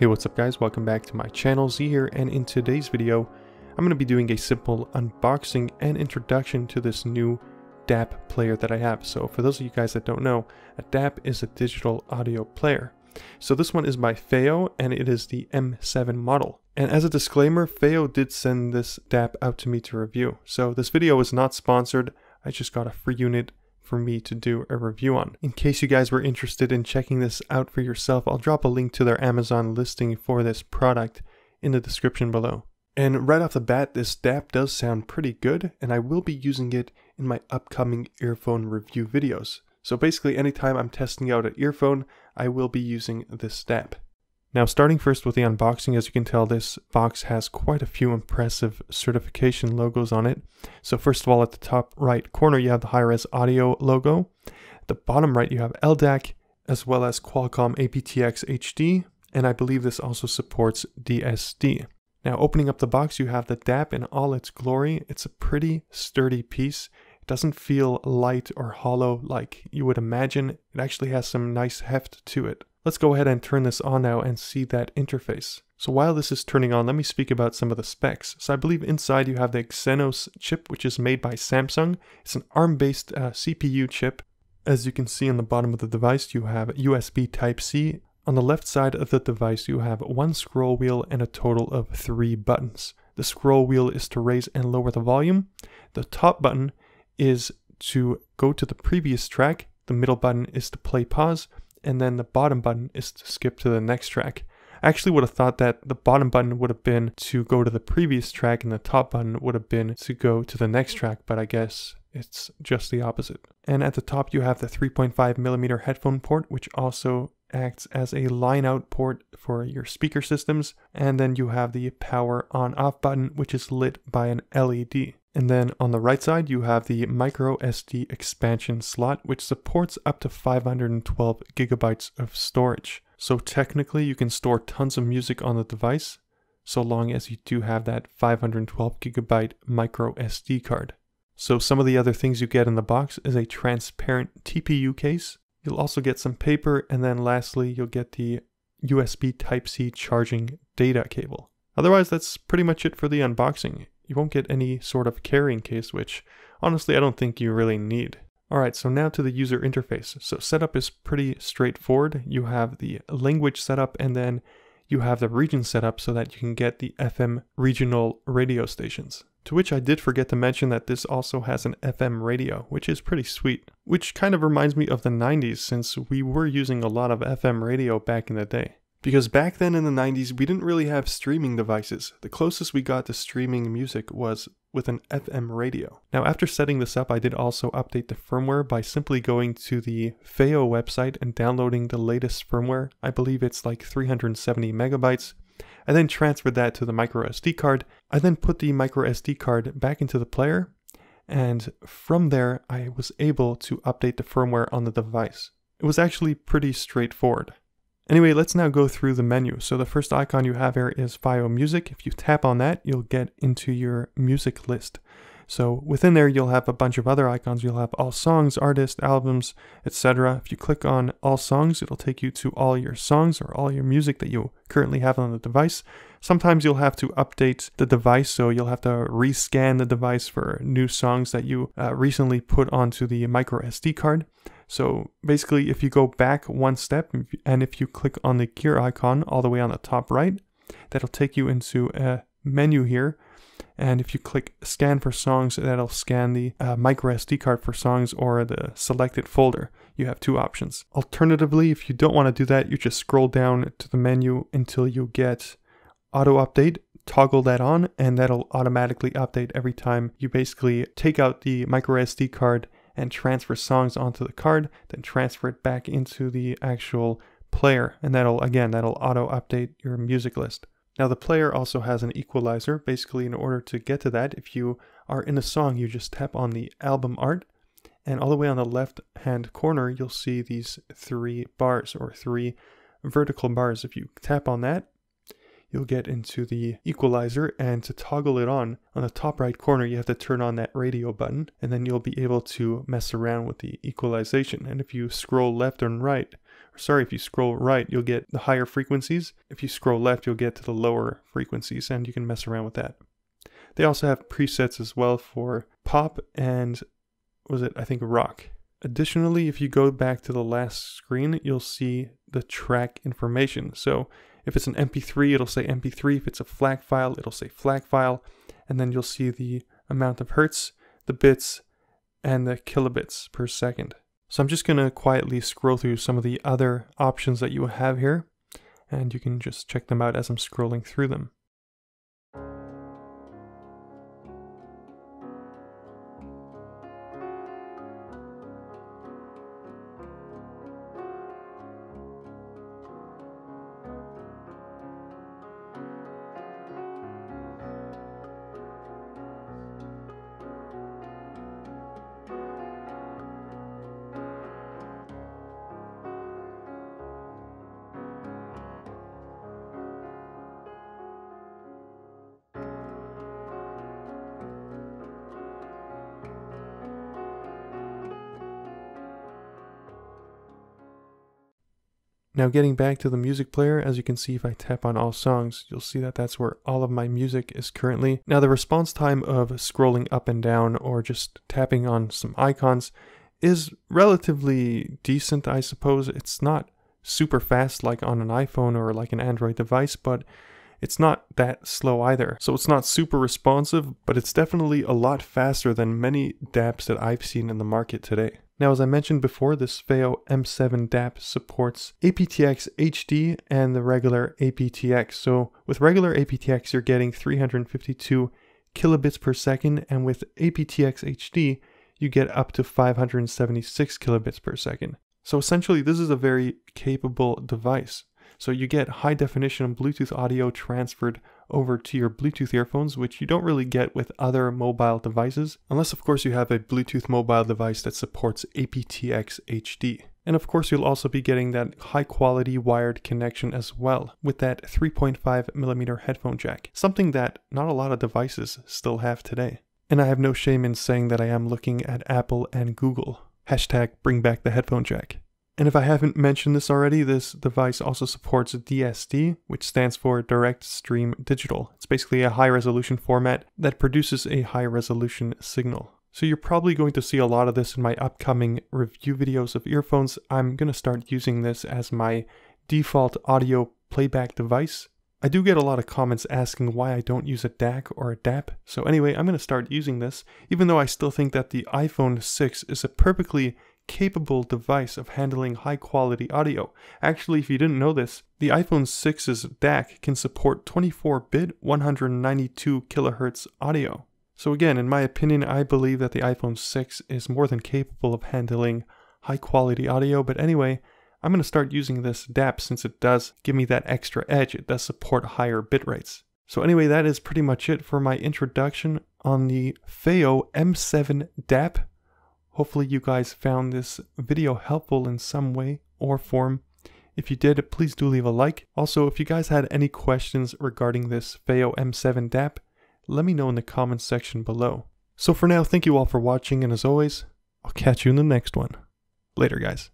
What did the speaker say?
Hey, what's up guys, welcome back to my channel, Z here, and in today's video I'm going to be doing a simple unboxing and introduction to this new DAP player that I have. So for those of you guys that don't know, a DAP is a digital audio player. So this one is by FiiO and it is the M7 model. And as a disclaimer, FiiO did send this DAP out to me to review. So this video is not sponsored, I just got a free unit for me to do a review on. In case you guys were interested in checking this out for yourself, I'll drop a link to their Amazon listing for this product in the description below. And right off the bat, this DAP does sound pretty good, and I will be using it in my upcoming earphone review videos. So basically anytime I'm testing out an earphone, I will be using this DAP. Now starting first with the unboxing, as you can tell this box has quite a few impressive certification logos on it. So first of all, at the top right corner you have the Hi-Res Audio logo. At the bottom right you have LDAC, as well as Qualcomm aptX HD, and I believe this also supports DSD. Now opening up the box you have the DAP in all its glory. It's a pretty sturdy piece. It doesn't feel light or hollow like you would imagine. It actually has some nice heft to it. Let's go ahead and turn this on now and see that interface. So while this is turning on, let me speak about some of the specs. So I believe inside you have the Exynos chip, which is made by Samsung. It's an ARM-based CPU chip. As you can see on the bottom of the device, you have USB Type-C. On the left side of the device, you have one scroll wheel and a total of 3 buttons. The scroll wheel is to raise and lower the volume. The top button is to go to the previous track. The middle button is to play pause. And then the bottom button is to skip to the next track. I actually would have thought that the bottom button would have been to go to the previous track and the top button would have been to go to the next track, but I guess it's just the opposite. And at the top you have the 3.5mm headphone port, which also acts as a line out port for your speaker systems. And then you have the power on off button, which is lit by an LED. And then on the right side, you have the micro SD expansion slot, which supports up to 512 gigabytes of storage. So technically you can store tons of music on the device, so long as you do have that 512 gigabyte micro SD card. So some of the other things you get in the box is a transparent TPU case. You'll also get some paper, and then lastly, you'll get the USB Type-C charging data cable. Otherwise, that's pretty much it for the unboxing. You won't get any sort of carrying case, which honestly I don't think you really need. Alright, so now to the user interface. So setup is pretty straightforward. You have the language setup and then you have the region setup so that you can get the FM regional radio stations. To which I did forget to mention that this also has an FM radio, which is pretty sweet. Which kind of reminds me of the 90s, since we were using a lot of FM radio back in the day. Because back then in the 90s, we didn't really have streaming devices. The closest we got to streaming music was with an FM radio. Now after setting this up, I did also update the firmware by simply going to the FiiO website and downloading the latest firmware. I believe it's like 370 megabytes. I then transferred that to the microSD card. I then put the microSD card back into the player. And from there, I was able to update the firmware on the device. It was actually pretty straightforward. Anyway, let's now go through the menu. So the first icon you have here is FiiO Music. If you tap on that, you'll get into your music list. So within there, you'll have a bunch of other icons. You'll have all songs, artists, albums, etc. If you click on all songs, it'll take you to all your songs or all your music that you currently have on the device. Sometimes you'll have to update the device, so you'll have to rescan the device for new songs that you recently put onto the micro SD card. So basically, if you go back one step and if you click on the gear icon all the way on the top right, that'll take you into a menu here. And if you click scan for songs, that'll scan the micro SD card for songs or the selected folder. You have two options. Alternatively, if you don't want to do that, you just scroll down to the menu until you get auto update, toggle that on, and that'll automatically update every time you basically take out the micro SD card and transfer songs onto the card, then transfer it back into the actual player. And that'll auto update your music list. Now the player also has an equalizer. Basically, in order to get to that, if you are in a song, you just tap on the album art, and all the way on the left hand corner, you'll see these 3 bars or 3 vertical bars. If you tap on that, you'll get into the equalizer, and to toggle it on the top right corner, you have to turn on that radio button, and then you'll be able to mess around with the equalization. And if you scroll left and right, if you scroll right, you'll get the higher frequencies. If you scroll left, you'll get to the lower frequencies, and you can mess around with that. They also have presets as well for pop and, I think rock. Additionally, if you go back to the last screen, you'll see the track information. So if it's an MP3, it'll say MP3. If it's a FLAC file, it'll say FLAC file. And then you'll see the amount of hertz, the bits, and the kilobits per second. So I'm just going to quietly scroll through some of the other options that you have here, and you can just check them out as I'm scrolling through them. Now getting back to the music player, as you can see if I tap on all songs, you'll see that that's where all of my music is currently. Now the response time of scrolling up and down or just tapping on some icons is relatively decent, I suppose. It's not super fast like on an iPhone or like an Android device, but it's not that slow either. So it's not super responsive, but it's definitely a lot faster than many DAPs that I've seen in the market today. Now, as I mentioned before, this FiiO M7 DAP supports aptX HD and the regular aptX. So with regular aptX, you're getting 352 kilobits per second, and with aptX HD, you get up to 576 kilobits per second. So essentially, this is a very capable device. So you get high definition Bluetooth audio transferred over to your Bluetooth earphones, which you don't really get with other mobile devices, unless of course you have a Bluetooth mobile device that supports aptX HD. And of course you'll also be getting that high quality wired connection as well with that 3.5mm headphone jack, something that not a lot of devices still have today. And I have no shame in saying that I am looking at Apple and Google. Hashtag bring back the headphone jack. And if I haven't mentioned this already, this device also supports DSD, which stands for Direct Stream Digital. It's basically a high-resolution format that produces a high-resolution signal. So you're probably going to see a lot of this in my upcoming review videos of earphones. I'm going to start using this as my default audio playback device. I do get a lot of comments asking why I don't use a DAC or a DAP. So anyway, I'm going to start using this, even though I still think that the iPhone 6 is a perfectly capable device of handling high quality audio. Actually, if you didn't know this, the iPhone 6's DAC can support 24-bit 192 kilohertz audio. So again, in my opinion, I believe that the iPhone 6 is more than capable of handling high quality audio, but anyway, I'm going to start using this DAP since it does give me that extra edge. It does support higher bit rates. So anyway, that is pretty much it for my introduction on the FiiO M7 DAP. Hopefully you guys found this video helpful in some way or form. If you did, please do leave a like. Also, if you guys had any questions regarding this FiiO M7 DAP, let me know in the comments section below. So for now, thank you all for watching, and as always, I'll catch you in the next one. Later, guys.